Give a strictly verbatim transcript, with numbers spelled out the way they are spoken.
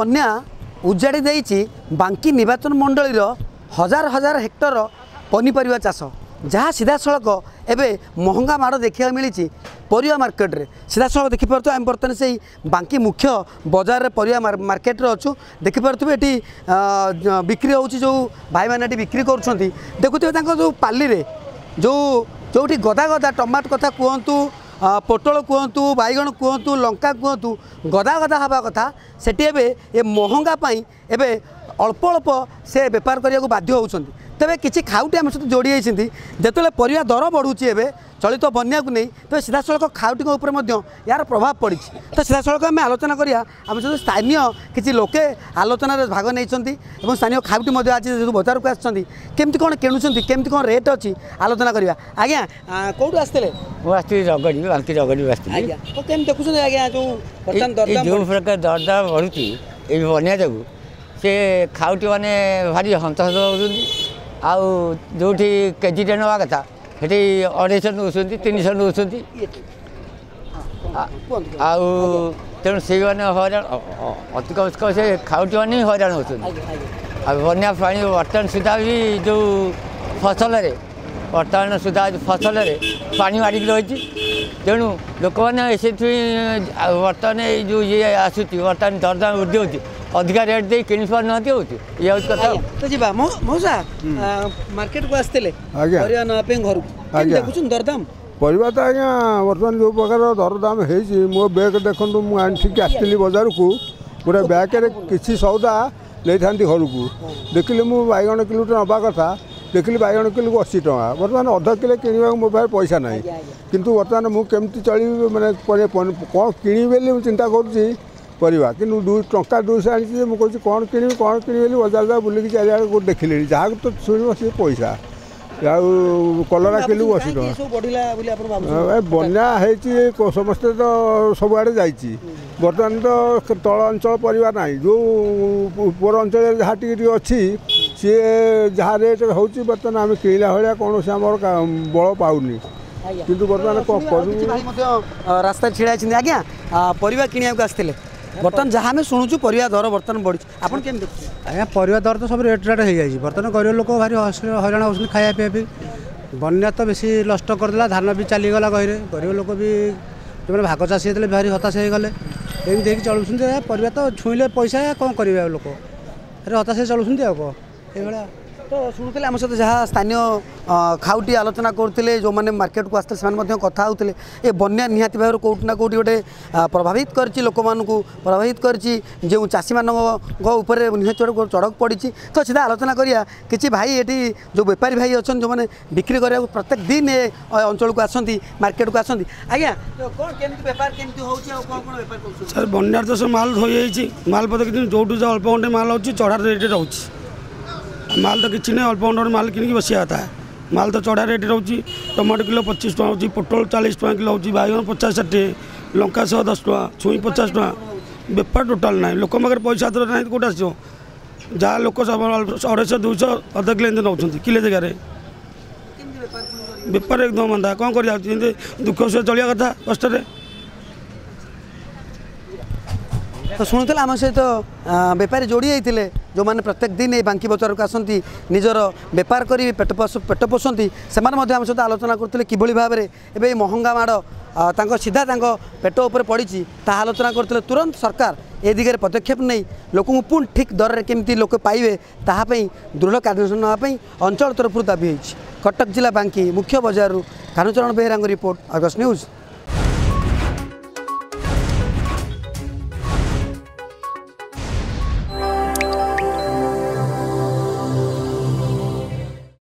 बन्या उजाड़ी देइछि बांकी निर्वाचन मंडल हजार हजार हेक्टर पनीपरिया चाष जहाँ सीधासख एवं महंगा माड़ देखा मिली परिया मार्केट रे सीधासख देखिपुर तो आम बर्तमान से बांकी मुख्य बजार परिया मार्केट अच्छू देखिपुर ये बिक्री हो जो भाई मैंने बिक्री करुँच देखुवे जो पाली रे जो जो गदा गदा टमाटो कथा कहतु पोटल कहतु बैगण कहतु लंका कहतु गदा गदा हवा कथा से महंगापाई एवं अल्प अल्प से बेपार करने बाध्य होती तेज किसी खाऊटी आम सहित जोड़ी जिते परिया दर बढ़ुची एवं चलित बनिया को नहीं तेज सीधासख खाऊटी यार प्रभाव पड़ी तो सीधासख आम आलोचना करा आम सहित स्थानीय किसी लोके आलोचन भाग नहीं स्थानीय खाऊटी आज जो बजार को आमती कौन किणुंट केमती कौन रेट अच्छी आलोचना करा आज्ञा कौटू आसते मुझे रगड़ी बांकी रगड़ी आज्ञा तो कम देखुं आज्ञा जो बर्तमान जो प्रकार दरदाम बढ़ुची बनिया जगू से खाऊटी मैंने भारी हंतस आउ जो केजी टे ना कथा ये अढ़ाई नौकरी तीन शह नौ आउ तेणु से हईरा अति कम कम से खाऊटी मैंने हईरा हो बनिया प्राणी बर्तमान सुधा भी जो फसल बर्तमान सुधा फसल पानी मारिक रही तेणु लोक मैंने से बर्तमान जो ये आसूस बर्तमान दरदाम वृद्धि होती अधिका रेट दे कि ना ये कथा तो जी मौसा मार्केट को आसते घर देखु दरदाम परिवा तो आज बर्तमान जो प्रकार दरदाम होती मो बैग देखो मुझे आसती बजार को गोटे बैग किसी सौदा ले था घर को देखिली मुझे बैगण किलोटे ना कथा देखिली बैगण किलो अशी टाँह बर्तमान अधा किलो कि मो पास पैसा ना कि बर्तमान मुझे चल मैं कौन कि चिंता करुच्ची परिवा कि टंका दुई आनी मुझे कौन कि कौन कि बजार जाओ बुलिकी चार देखिले जहाँ तो शुणव सी पैसा कलरा किलो अशी टाँह बना हो समस्ते तो सबुआड़े जा बर्तमान तो तल अंचल परिवा ना जो ऊपर अंचल जहाँ टी अच्छी सी जहाँ रेट होती बर्तमान आम किणला भाया कौन से आम बल पाऊनी कितु बर्तमान कौन कर रास्ता ढड़ा आज्ञा परिवा किणिया को आसते बर्तमान जहाँ आम शुणुचु परिवा दर बर्तमान बढ़ी आपन केम देखु आज्ञा परिवा दर तो सब रेट रेट हो जाए बर्तमान गरीब लोक भारी हईराण हो खाया पीया बनिया तो बेसी नष्ट करदेला धान भी चलीगला गहरे गरीब लोक भी जो मैंने भाग चाषी होते भारी हताश हो गले एम देखिए चलुं परिवा तो छुईले पैसा कौन करेंगे लोक अरे हताश चलुं ये तो शुणुले आम सहित जहाँ स्थानीय खाऊटी आलोचना करते जो मैंने मार्केट को आसते से कथा होते ये बनिया निहाती भाव कौटि ना कौटि गोटे प्रभावित करछि लोक मानक प्रभावित करछि जो चाषी मान उपर निहाती चढ़ चढ़क पड़ी तो सीधा आलोचना करिया किसी भाई ये जो बेपारी भाई अच्छा जो मैंने बिक्री करा प्रत्येक दिन ये अंचल को आसती मार्केट को आसती आज्ञा कौन केमती बेपार केमती होउछि आ कौन कौन बेपार करूछि सर बनिया तो सब माल हो जाइछि माल पद कि जोटू जो अल्प घंटे माल होछि चढ़ा रेट रहउछि माल तो किसी नहीं अल्प अंडर माल किनिक बसिया होता है माल तो चढ़ा रेट रोचे टमाटो किलो पच्चीस टका हो पोटल चालीस टका किलो हो बैगन पचास षाठी लंका शह दस टका छुई पचास टका बेपार टोटाल ना लोक पाखे पैसा हाथ ना कौटा आसो जहाँ लोक अढ़ाई दुईश अध किलो एम नौ किले जगार बेपार एकदम मंदा कौन कर दुख से चलिया कथा कष्ट तो शुणुले आम सहित बेपारी जोड़ी जाते जो मैंने प्रत्येक दिन ये बांकी बजार को आसती निजर बेपार कर पेट पेट पोषती से आम सहित आलोचना करते कि भाव में एवं महंगा माड़ सीधा पेट उपर पड़ी ता आलोचना करते तुरंत सरकार ए दिगरे पदक्षेप नहीं लोक पुन ठीक दर में केमती लोक पाइबे ताहापी दृढ़ कार्यानुषान नापी अंचल तरफ दाबी होटक जिला बांकी मुख्य बजार कान्हूचरण बेहेरांग रिपोर्ट आर्गस न्यूज।